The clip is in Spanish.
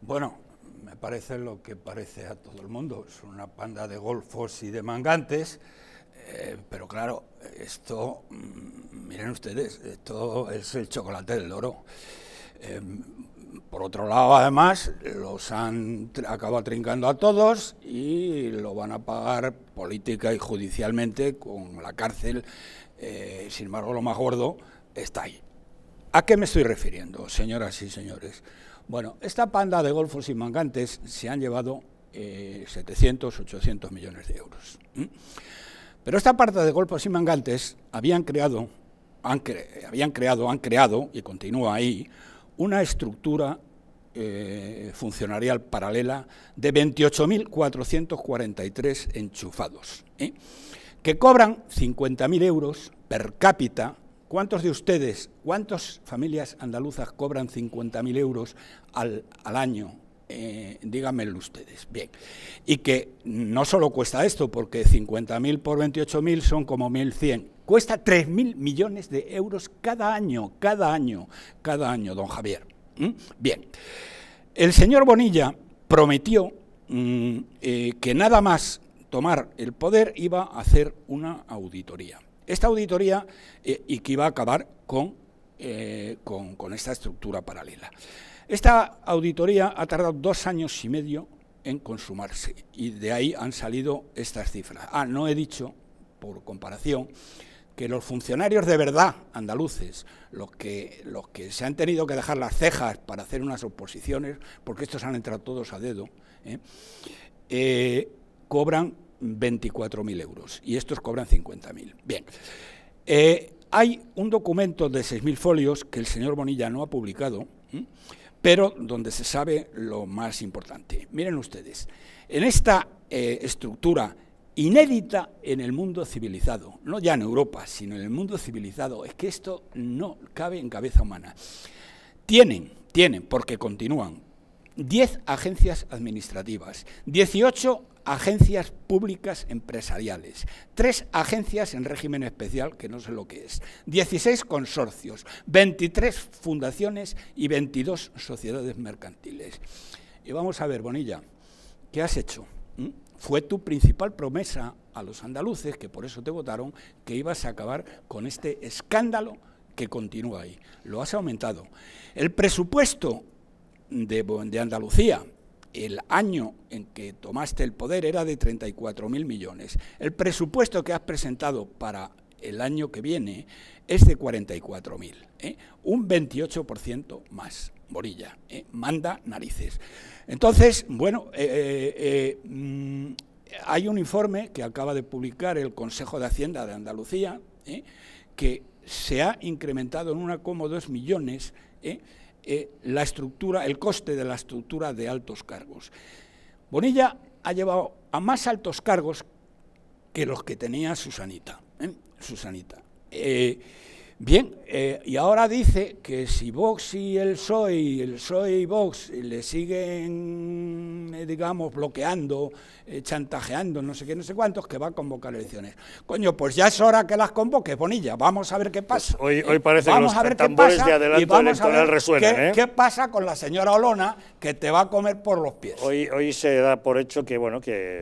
Bueno, me parece lo que parece a todo el mundo, es una panda de golfos y de mangantes, pero claro, esto, miren ustedes, esto es el chocolate del loro. Por otro lado, además, los han acabado trincando a todos y lo van a pagar política y judicialmente con la cárcel. Sin embargo, lo más gordo está ahí. ¿A qué me estoy refiriendo, señoras y señores? Bueno, esta panda de golfos y mangantes se han llevado 700, 800 millones de euros. Pero esta panda de golfos y mangantes han creado y continúa ahí una estructura funcionarial paralela de 28.443 enchufados, que cobran 50.000 euros per cápita. ¿Cuántos de ustedes, cuántas familias andaluzas cobran 50.000 euros al año? Díganmelo ustedes. Bien. Y que no solo cuesta esto, porque 50.000 por 28.000 son como 1.100. Cuesta 3.000 millones de euros cada año, don Javier. Bien. El señor Bonilla prometió que nada más tomar el poder iba a hacer una auditoría. Esta auditoría y que iba a acabar con esta estructura paralela. Esta auditoría ha tardado 2 años y medio en consumarse y de ahí han salido estas cifras. Ah, no he dicho, por comparación, que los funcionarios de verdad andaluces, los que se han tenido que dejar las cejas para hacer unas oposiciones, porque estos han entrado todos a dedo, cobran 24.000 euros y estos cobran 50.000. Bien, hay un documento de 6.000 folios que el señor Bonilla no ha publicado, pero donde se sabe lo más importante. Miren ustedes, en esta estructura inédita en el mundo civilizado, no ya en Europa, sino en el mundo civilizado, es que esto no cabe en cabeza humana. Tienen, porque continúan, 10 agencias administrativas, 18 agencias públicas empresariales, 3 agencias en régimen especial, que no sé lo que es, 16 consorcios, 23 fundaciones y 22 sociedades mercantiles. Y vamos a ver, Bonilla, ¿qué has hecho? Fue tu principal promesa a los andaluces, que por eso te votaron, que ibas a acabar con este escándalo que continúa ahí. Lo has aumentado. El presupuesto de Andalucía, el año en que tomaste el poder era de 34.000 millones. El presupuesto que has presentado para el año que viene es de 44.000, un 28% más, Bonilla, manda narices. Entonces, bueno, hay un informe que acaba de publicar el Consejo de Hacienda de Andalucía, que se ha incrementado en 1,2 millones la estructura, el coste de la estructura de altos cargos. Bonilla ha llevado a más altos cargos que los que tenía Susanita. Bien, y ahora dice que si Vox y el PSOE y Vox le siguen, digamos, bloqueando, chantajeando, no sé qué, no sé cuántos, que va a convocar elecciones. Coño, pues ya es hora que las convoque, Bonilla, vamos a ver qué pasa. Pues hoy parece que los tambores de adelanto electoral resuenan. ¿Qué pasa con la señora Olona, que te va a comer por los pies? Hoy se da por hecho que, bueno, que...